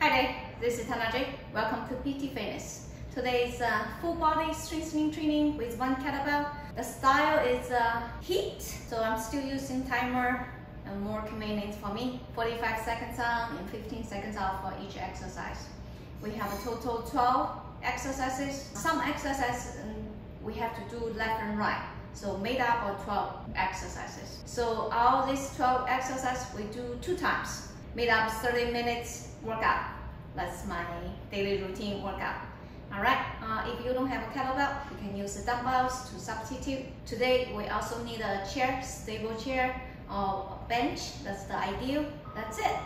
Hi there, this is Tana J. Welcome to PT Fitness. Today is full body strengthening training with one kettlebell. The style is HIIT, so I'm still using timer and more convenient for me. 45 seconds on and 15 seconds off for each exercise. We have a total 12 exercises. Some exercises we have to do left and right, so made up of 12 exercises. So all these 12 exercises we do 2 times. Made up 30 minutes workout. That's my daily routine workout. All right, if you don't have a kettlebell, you can use the dumbbells to substitute. Today, we also need a chair, stable chair, or a bench. That's the ideal. That's it.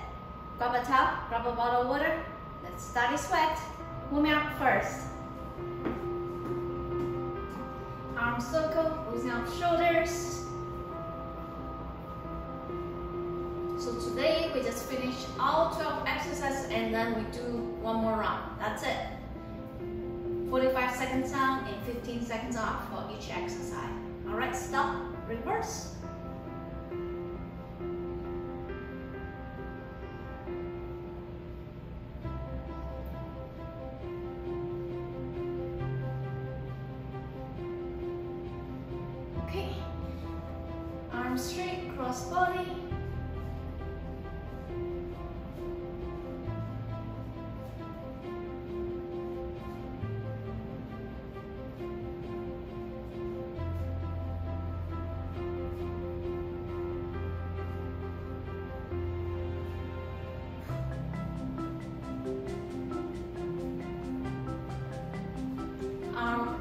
Grab a towel, grab a bottle of water. Let's start the sweat. Warm up first. Arm circle, loosen up shoulders. So today we just finished all 12 exercises and then we do one more round. That's it. 45 seconds on and 15 seconds off for each exercise. Alright, stop, reverse. Okay. Arms straight, cross body.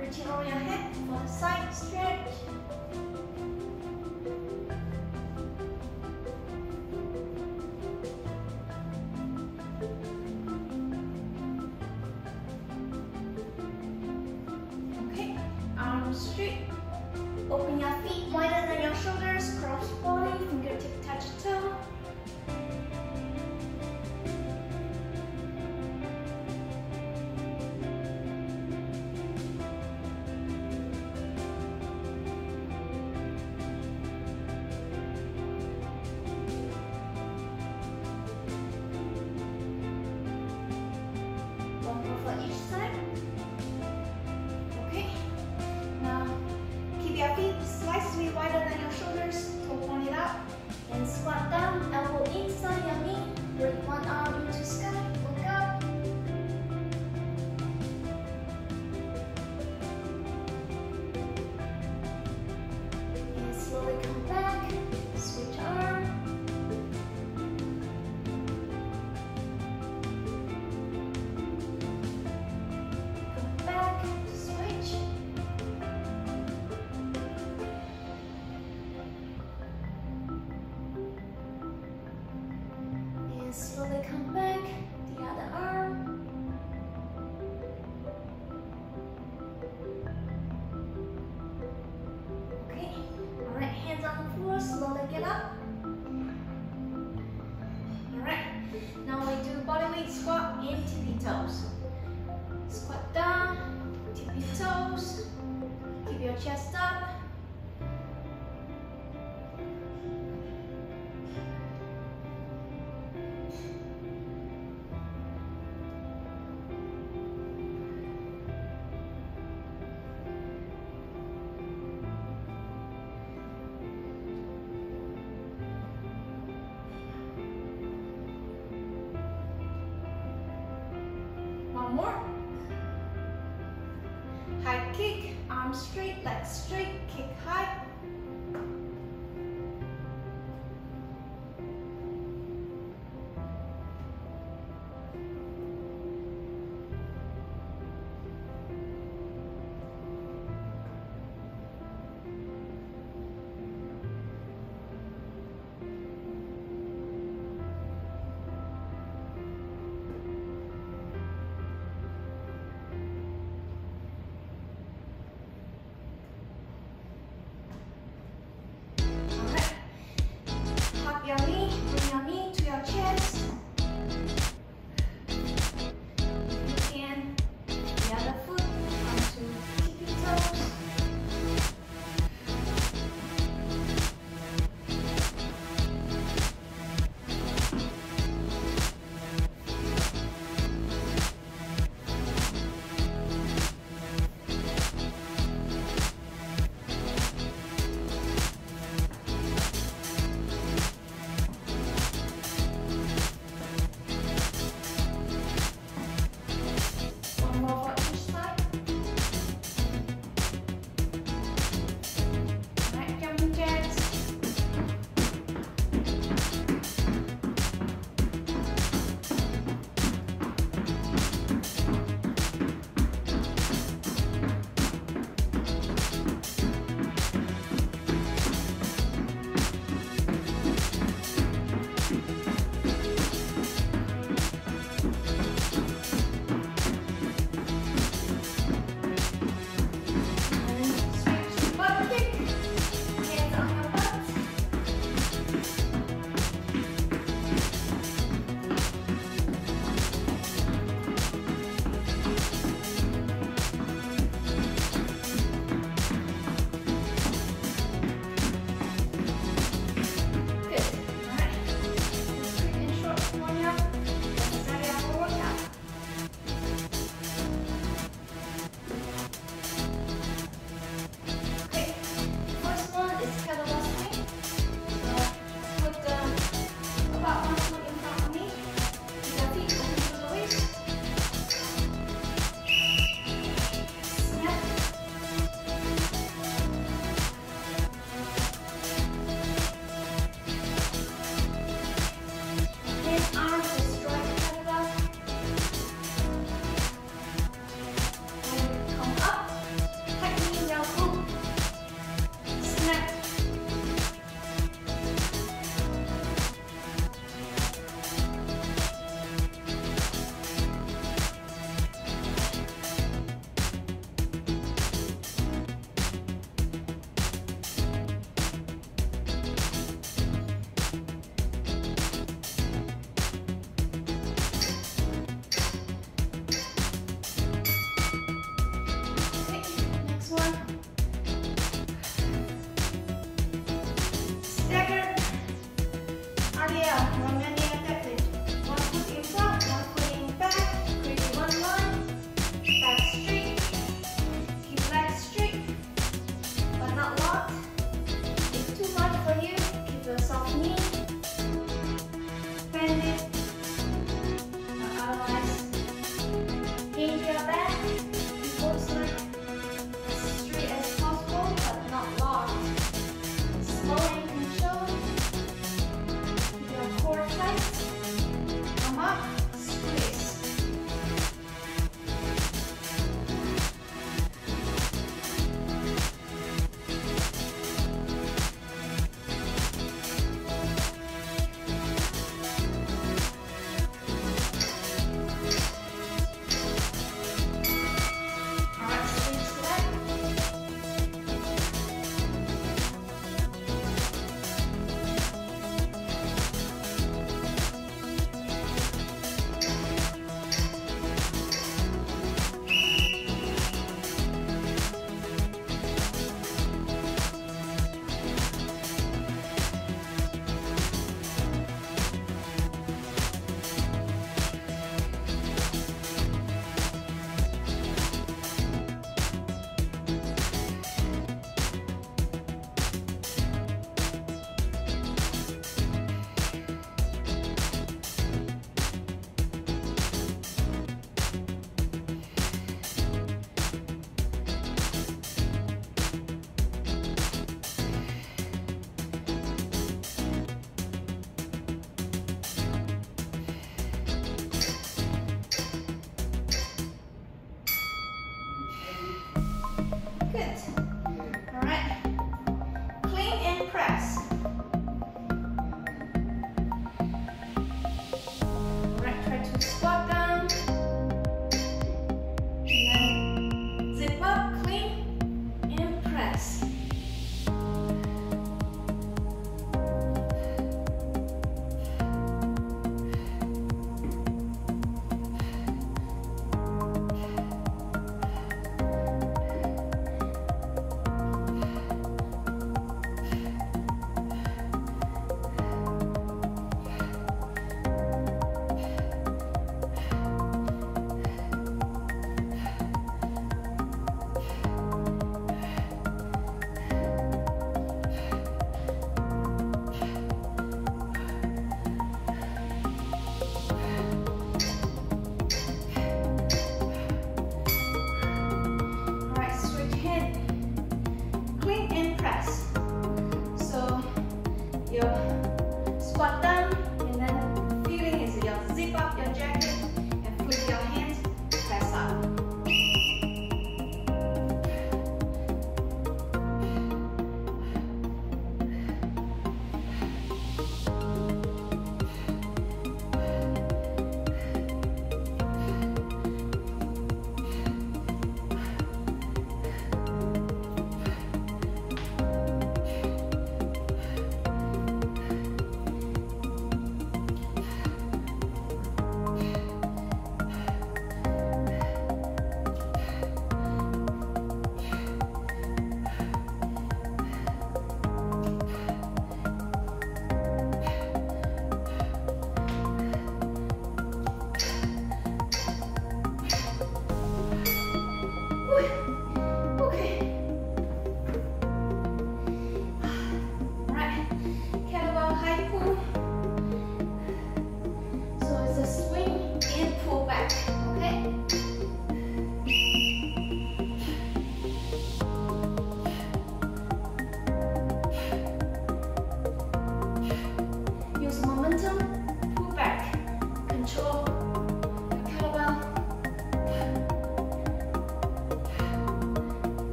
Reaching over your head for the side stretch. Okay, arms straight. Open your feet wider than your shoulders. Cross body, fingertip touch toe. Slowly come back, the other arm. Okay, alright, hands on the floor, slowly get up. Alright, now we do body weight squat and tippy toes. Squat down, tippy toes, keep your chest up. More. High kick, arms straight, legs straight, kick high.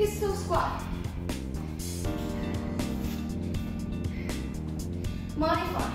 pistol squat. Modify.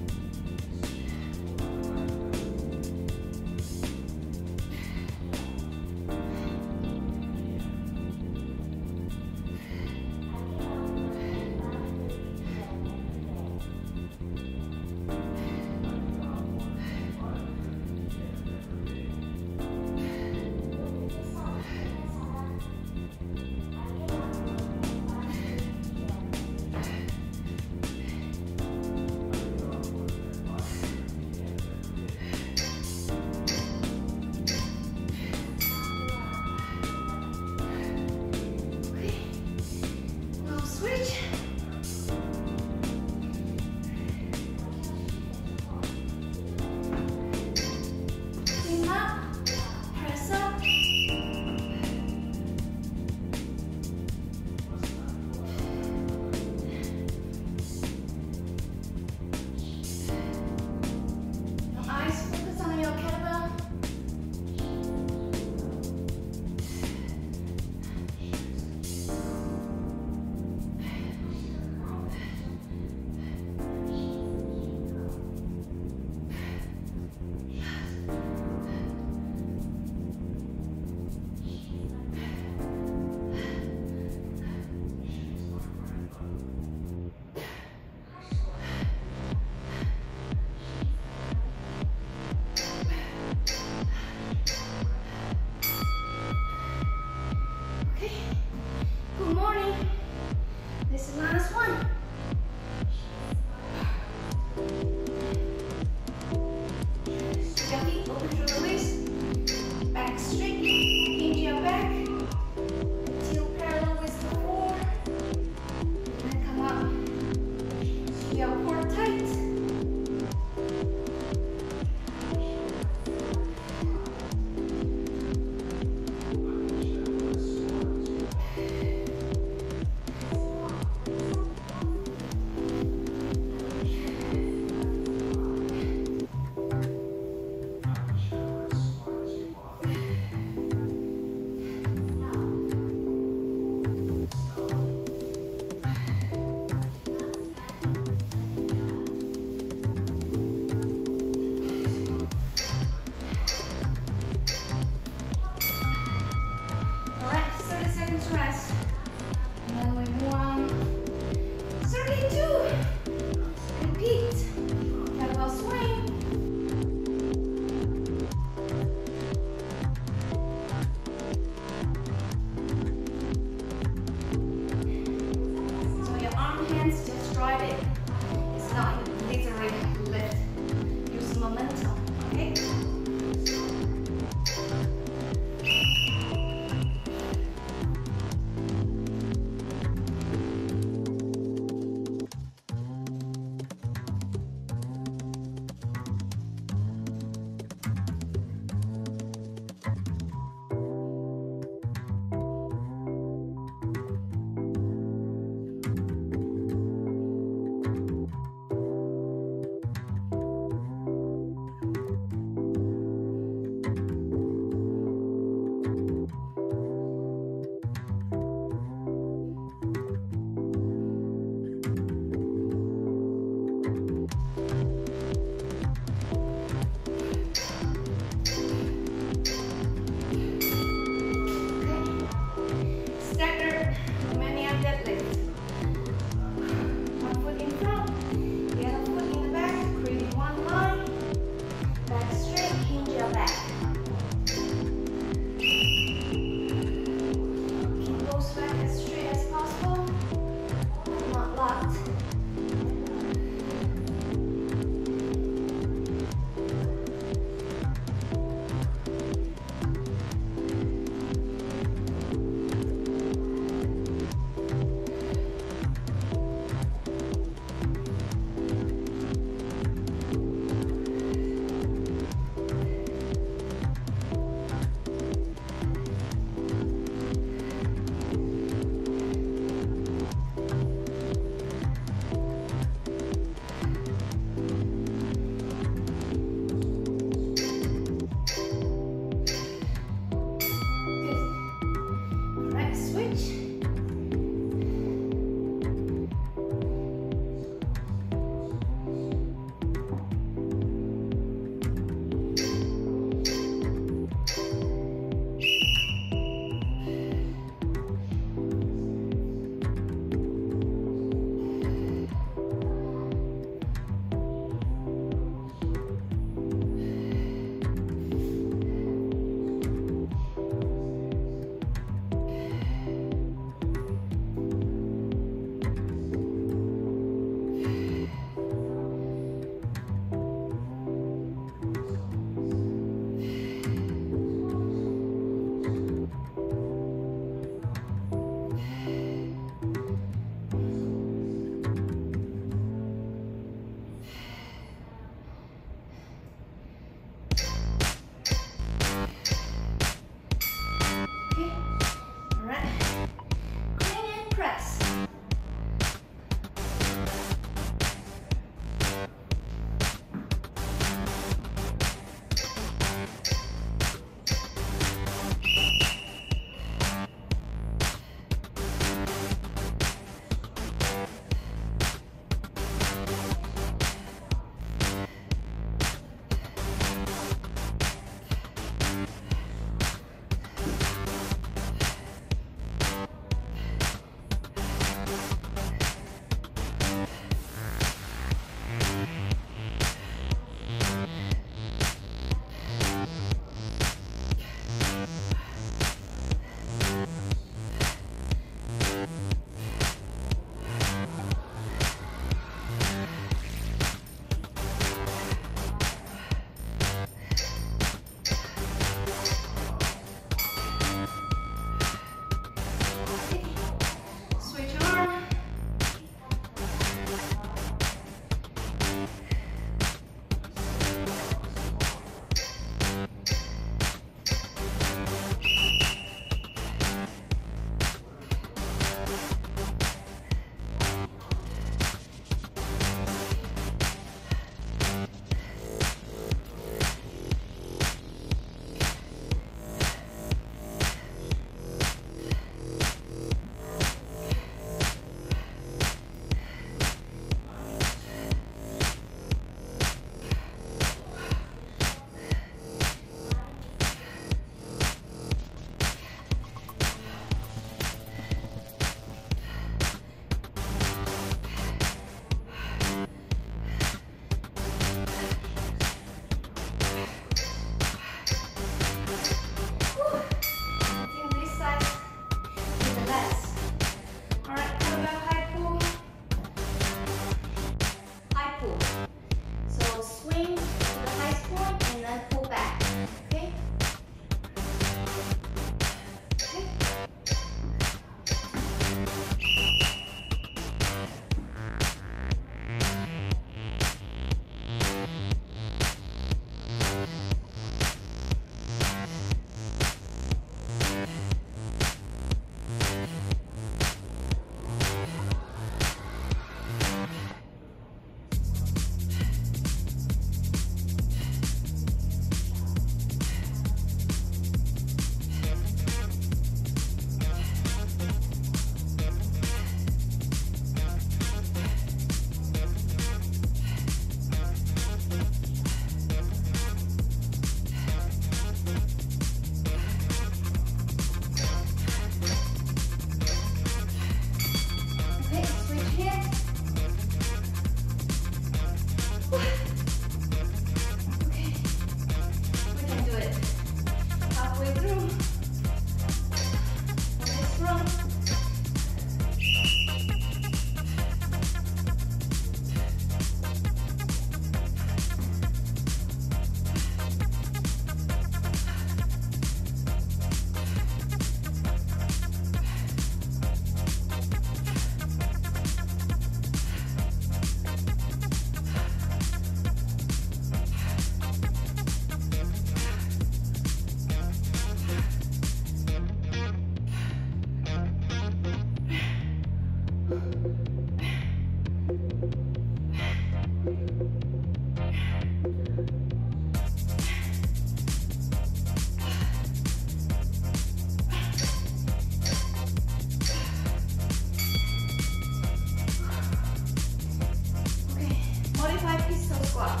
squat.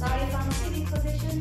Side on sitting position.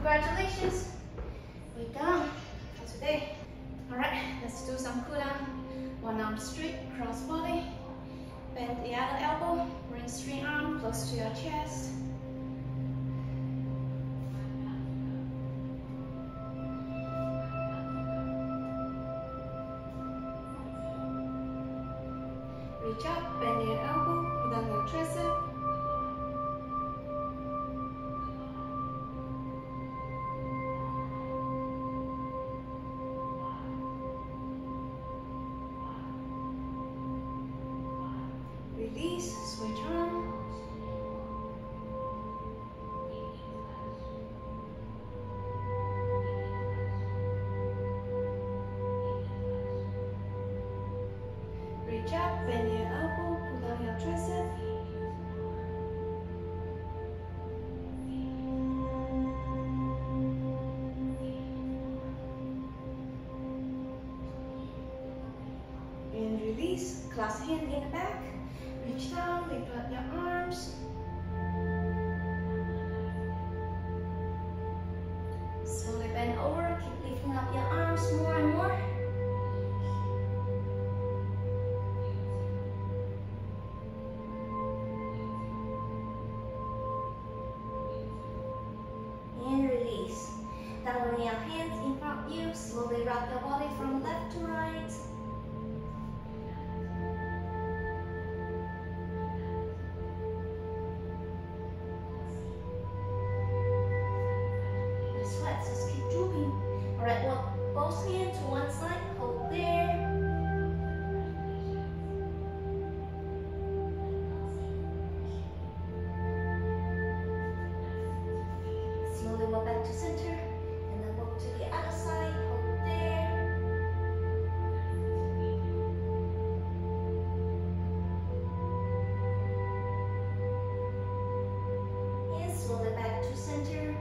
Congratulations. Sakura. One arm straight, cross body. Bend the other elbow, bring straight arm close to your chest. Reach up, bend your elbow, pull down your tricep. Release, switch arm. Reach up, bend your elbow, pull down your tricep. And release, clasp hand in the back. Reach down, lift up your arms. Slowly bend over, keep lifting up your arms more and more. And release. Down on your hands in front of you, slowly rock your body from left to right. Just keep moving. Alright, walk both hands to one side, hold there. Slowly walk back to center and then walk to the other side, hold there. And slowly back to center.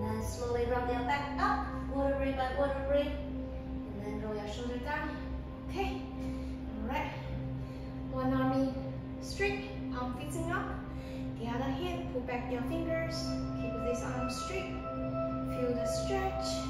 And slowly round your back up, vertebrae by vertebrae, and then roll your shoulder down. Okay, alright. One arm straight, palm facing up. The other hand, pull back your fingers. Keep this arm straight. Feel the stretch.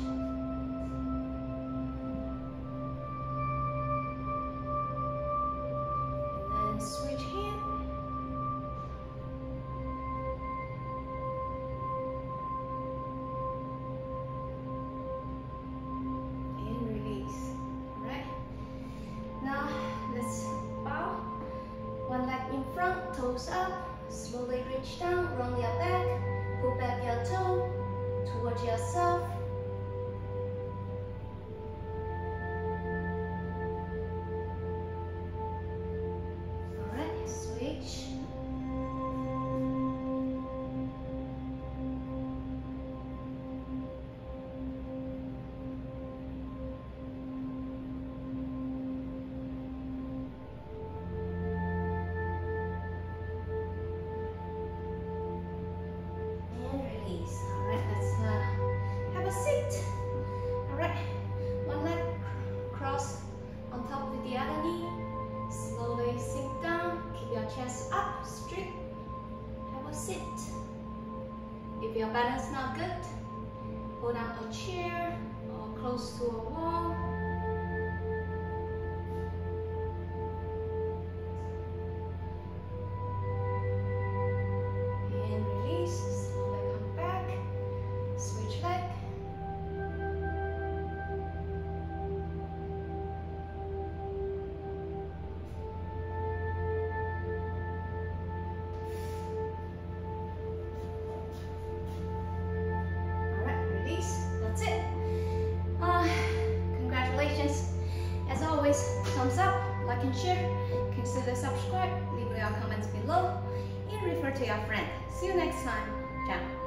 Toes up, slowly reach down, round your back, pull back your toe towards yourself. Alright, switch. Chest up, straight, have a sit. If your balance is not good, go down a chair or close to a wall. And release, slowly come back, switch back. Thumbs up, like and share, consider subscribe, leave your comments below, and refer to your friend. See you next time. Ciao.